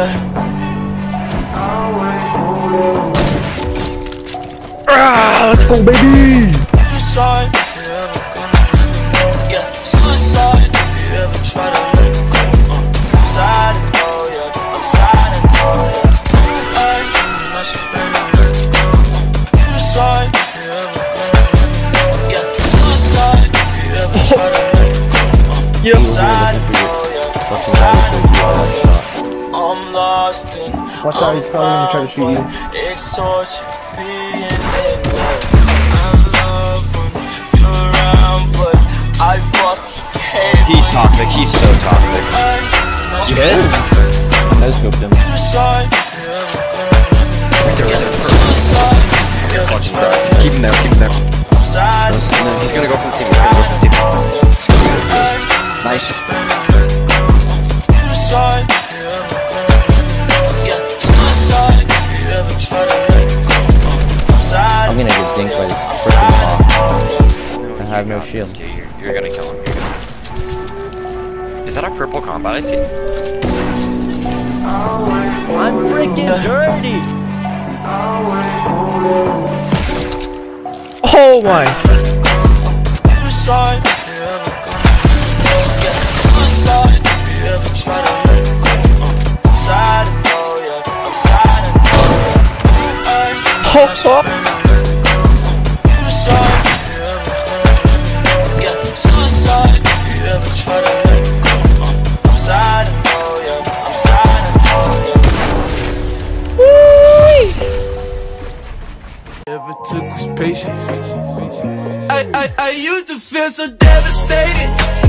Kinda. Let's go, baby. Suicide if you ever gonna let me go. Yeah, suicide if you ever try to let me go. I'm sad and go, yeah. I'm sad and go, yeah. I see that she's better let me go. Suicide if you ever gonna let me go. Yeah, suicide if you ever try to let me go. I'm sad and go, yeah. I'm sad and go, yeah. Watch out, he's coming to try to shoot you. It's torture being in love. I love when you're around, but I fucking hate. He's toxic, he's so toxic. You hit? I scoped him. Keep him there, keep him there. He's gonna go from team, Nice. I'm gonna get dinked by this freaking bomb. I have no shield. Dude, you're gonna kill him. Is that a purple combat I see? I'm freaking dirty! Oh my! Oh! I used to feel so devastated.